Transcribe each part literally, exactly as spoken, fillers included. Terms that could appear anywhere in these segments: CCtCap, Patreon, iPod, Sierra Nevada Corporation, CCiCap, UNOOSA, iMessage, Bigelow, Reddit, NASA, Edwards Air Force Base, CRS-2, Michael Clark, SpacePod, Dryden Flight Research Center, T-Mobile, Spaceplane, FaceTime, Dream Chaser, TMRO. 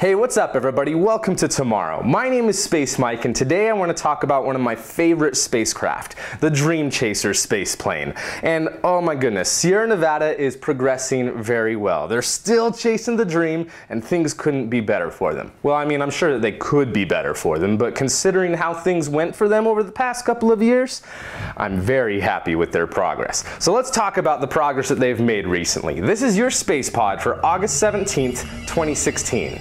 Hey, what's up everybody? Welcome to T M R O. My name is Space Mike and today I want to talk about one of my favorite spacecraft, the Dream Chaser space plane. And oh my goodness, Sierra Nevada is progressing very well. They're still chasing the dream and things couldn't be better for them. Well, I mean, I'm sure that they could be better for them, but considering how things went for them over the past couple of years, I'm very happy with their progress. So let's talk about the progress that they've made recently. This is your space pod for August seventeenth, twenty sixteen.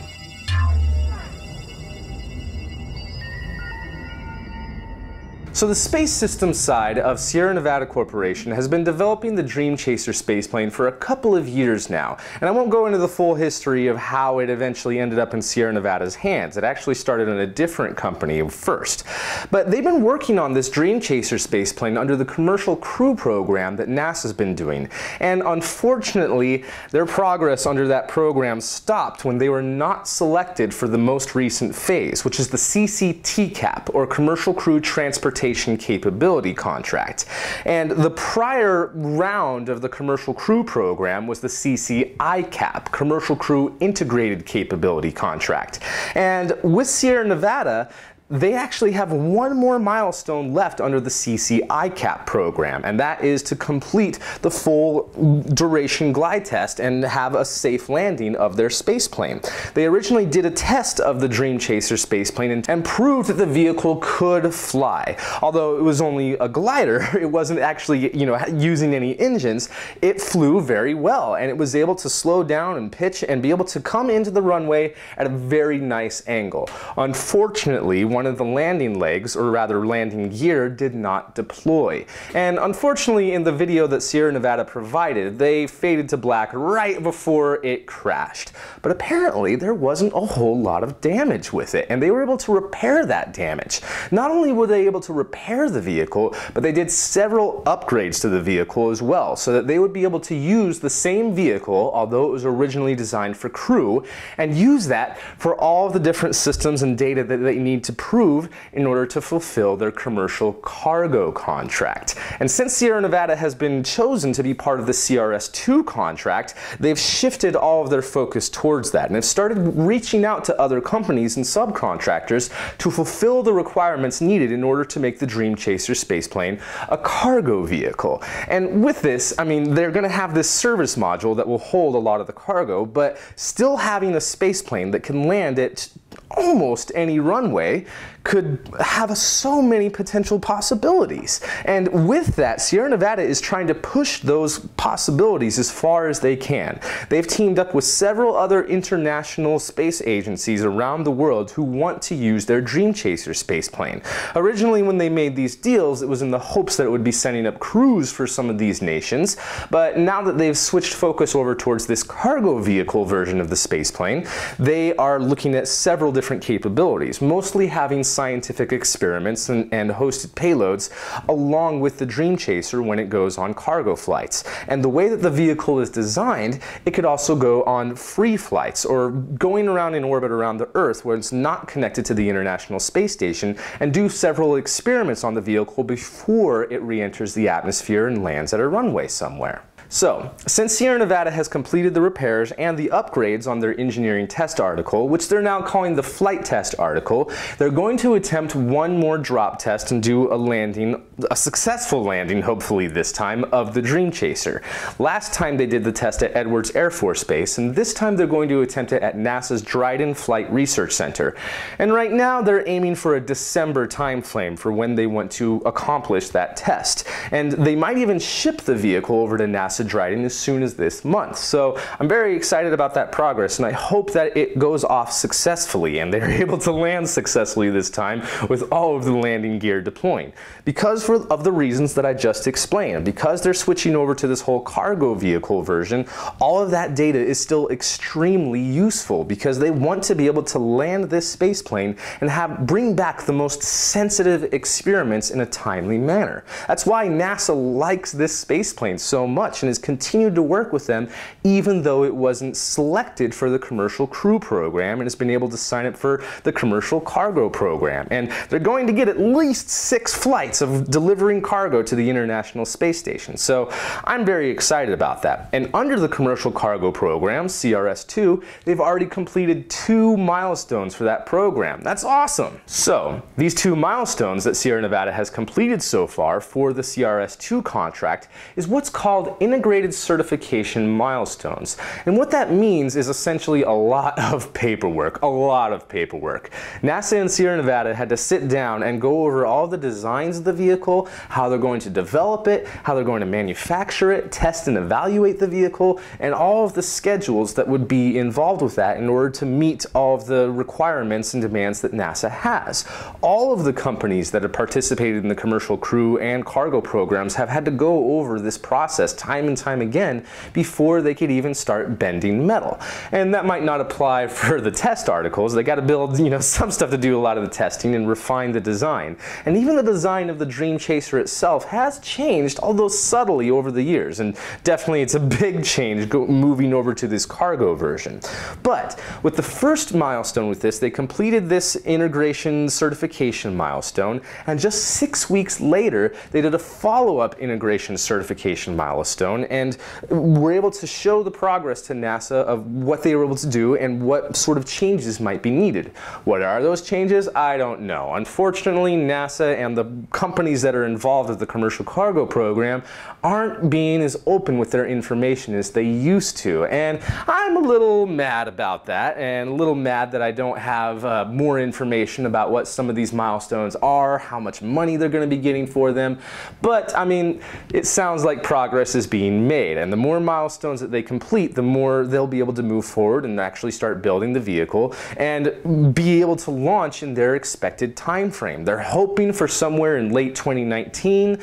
So the space systems side of Sierra Nevada Corporation has been developing the Dream Chaser spaceplane for a couple of years now, and I won't go into the full history of how it eventually ended up in Sierra Nevada's hands. It actually started in a different company first. But they've been working on this Dream Chaser spaceplane under the Commercial Crew Program that NASA's been doing, and unfortunately their progress under that program stopped when they were not selected for the most recent phase, which is the CCtCap, or Commercial Crew Transportation Capability Contract. And the prior round of the Commercial Crew Program was the CCiCap, Commercial Crew Integrated Capability Contract. And with Sierra Nevada, they actually have one more milestone left under the CCiCap program, and that is to complete the full duration glide test and have a safe landing of their spaceplane. They originally did a test of the Dream Chaser spaceplane and, and proved that the vehicle could fly. Although it was only a glider, it wasn't actually, you know, using any engines, it flew very well, and it was able to slow down and pitch and be able to come into the runway at a very nice angle. Unfortunately, one of the landing legs, or rather landing gear, did not deploy. And unfortunately, in the video that Sierra Nevada provided, they faded to black right before it crashed. But apparently there wasn't a whole lot of damage with it, and they were able to repair that damage. Not only were they able to repair the vehicle, but they did several upgrades to the vehicle as well, so that they would be able to use the same vehicle, although it was originally designed for crew, and use that for all the different systems and data that they need to prove in order to fulfill their commercial cargo contract. And since Sierra Nevada has been chosen to be part of the C R S two contract, they've shifted all of their focus towards that and have started reaching out to other companies and subcontractors to fulfill the requirements needed in order to make the Dream Chaser spaceplane a cargo vehicle. And with this, I mean, they're going to have this service module that will hold a lot of the cargo, but still having a spaceplane that can land at almost any runway could have so many potential possibilities. And with that, Sierra Nevada is trying to push those possibilities as far as they can. They've teamed up with several other international space agencies around the world who want to use their Dream Chaser spaceplane. Originally, when they made these deals, it was in the hopes that it would be sending up crews for some of these nations, but now that they've switched focus over towards this cargo vehicle version of the spaceplane, they are looking at several different capabilities, mostly having scientific experiments and, and hosted payloads along with the Dream Chaser when it goes on cargo flights. And the way that the vehicle is designed, it could also go on free flights, or going around in orbit around the Earth where it's not connected to the International Space Station, and do several experiments on the vehicle before it re-enters the atmosphere and lands at a runway somewhere. So, since Sierra Nevada has completed the repairs and the upgrades on their engineering test article, which they're now calling the flight test article, they're going to attempt one more drop test and do a landing, a successful landing, hopefully this time, of the Dream Chaser. Last time they did the test at Edwards Air Force Base, and this time they're going to attempt it at NASA's Dryden Flight Research Center. And right now they're aiming for a December time frame for when they want to accomplish that test. And they might even ship the vehicle over to NASA to Dryden as soon as this month. So I'm very excited about that progress, and I hope that it goes off successfully and they're able to land successfully this time with all of the landing gear deploying. Because for, of the reasons that I just explained, because they're switching over to this whole cargo vehicle version, all of that data is still extremely useful because they want to be able to land this spaceplane and have bring back the most sensitive experiments in a timely manner. That's why NASA likes this spaceplane so much. Corporation has continued to work with them even though it wasn't selected for the commercial crew program and has been able to sign up for the commercial cargo program. And they're going to get at least six flights of delivering cargo to the International Space Station. So I'm very excited about that. And under the commercial cargo program, C R S two, they've already completed two milestones for that program. That's awesome. So these two milestones that Sierra Nevada has completed so far for the C R S two contract is what's called integrated certification milestones. And what that means is essentially a lot of paperwork, a lot of paperwork. NASA and Sierra Nevada had to sit down and go over all the designs of the vehicle, how they're going to develop it, how they're going to manufacture it, test and evaluate the vehicle, and all of the schedules that would be involved with that in order to meet all of the requirements and demands that NASA has. All of the companies that have participated in the commercial crew and cargo programs have had to go over this process time and time again before they could even start bending metal. And that might not apply for the test articles. They got to build, you know, some stuff to do a lot of the testing and refine the design. And even the design of the Dream Chaser itself has changed, although subtly, over the years. And definitely it's a big change go moving over to this cargo version. But with the first milestone with this, they completed this integration certification milestone, and just six weeks later they did a follow-up integration certification milestone and were able to show the progress to NASA of what they were able to do and what sort of changes might be needed. What are those changes? I don't know. Unfortunately, NASA and the companies that are involved with the commercial cargo program aren't being as open with their information as they used to, and I'm a little mad about that, and a little mad that I don't have uh, more information about what some of these milestones are, how much money they're going to be getting for them. But I mean, it sounds like progress is being made, and the more milestones that they complete, the more they'll be able to move forward and actually start building the vehicle and be able to launch in their expected time frame. They're hoping for somewhere in late twenty nineteen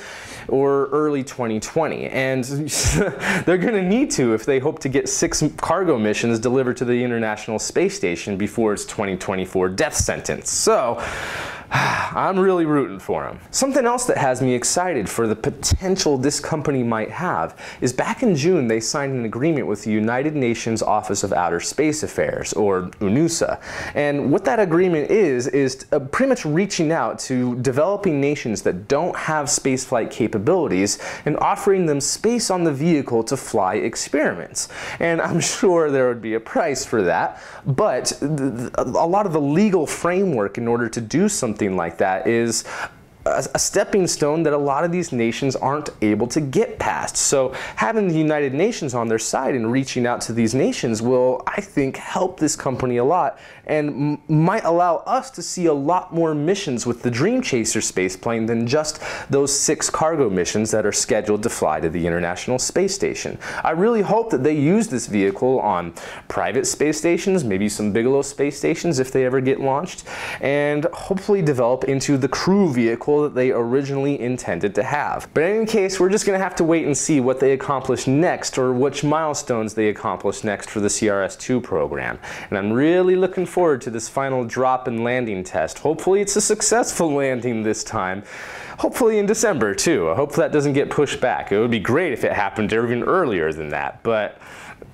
or early twenty twenty, and they're going to need to if they hope to get six cargo missions delivered to the International Space Station before its twenty twenty-four death sentence. So I'm really rooting for him. Something else that has me excited for the potential this company might have is back in June they signed an agreement with the United Nations Office of Outer Space Affairs, or UNOOSA. And what that agreement is, is pretty much reaching out to developing nations that don't have spaceflight capabilities and offering them space on the vehicle to fly experiments. And I'm sure there would be a price for that, but a lot of the legal framework in order to do something like that is a stepping stone that a lot of these nations aren't able to get past. So having the United Nations on their side and reaching out to these nations will, I think, help this company a lot and might allow us to see a lot more missions with the Dream Chaser spaceplane than just those six cargo missions that are scheduled to fly to the International Space Station. I really hope that they use this vehicle on private space stations, maybe some Bigelow space stations if they ever get launched, and hopefully develop into the crew vehicle that they originally intended to have. But in any case, we're just going to have to wait and see what they accomplish next, or which milestones they accomplish next for the C R S two program. And I'm really looking forward to this final drop and landing test. Hopefully it's a successful landing this time. Hopefully in December too. I hope that doesn't get pushed back. It would be great if it happened even earlier than that, but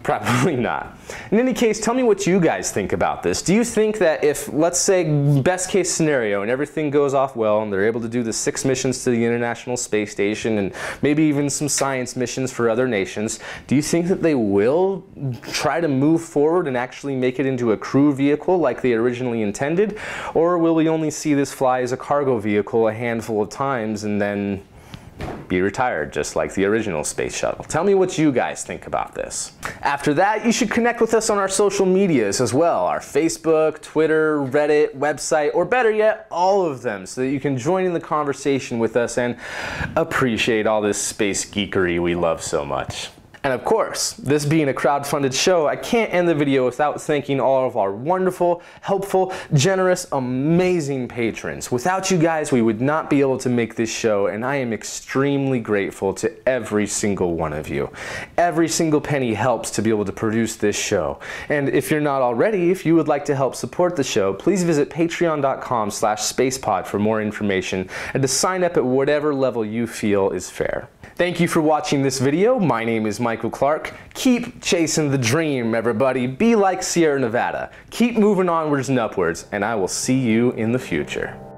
probably not. In any case, tell me what you guys think about this. Do you think that if, let's say, best case scenario and everything goes off well and they're able to do the six missions to the International Space Station and maybe even some science missions for other nations, do you think that they will try to move forward and actually make it into a crew vehicle like they originally intended? Or will we only see this fly as a cargo vehicle a handful of times and then be retired, just like the original space shuttle? Tell me what you guys think about this. After that, you should connect with us on our social medias as well, our Facebook, Twitter, Reddit, website, or better yet, all of them, so that you can join in the conversation with us and appreciate all this space geekery we love so much. And of course, this being a crowdfunded show, I can't end the video without thanking all of our wonderful, helpful, generous, amazing patrons. Without you guys, we would not be able to make this show, and I am extremely grateful to every single one of you. Every single penny helps to be able to produce this show. And if you're not already, if you would like to help support the show, please visit patreon dot com slash spacepod for more information and to sign up at whatever level you feel is fair. Thank you for watching this video. My name is Michael Clark. Keep chasing the dream, everybody. Be like Sierra Nevada. Keep moving onwards and upwards, and I will see you in the future.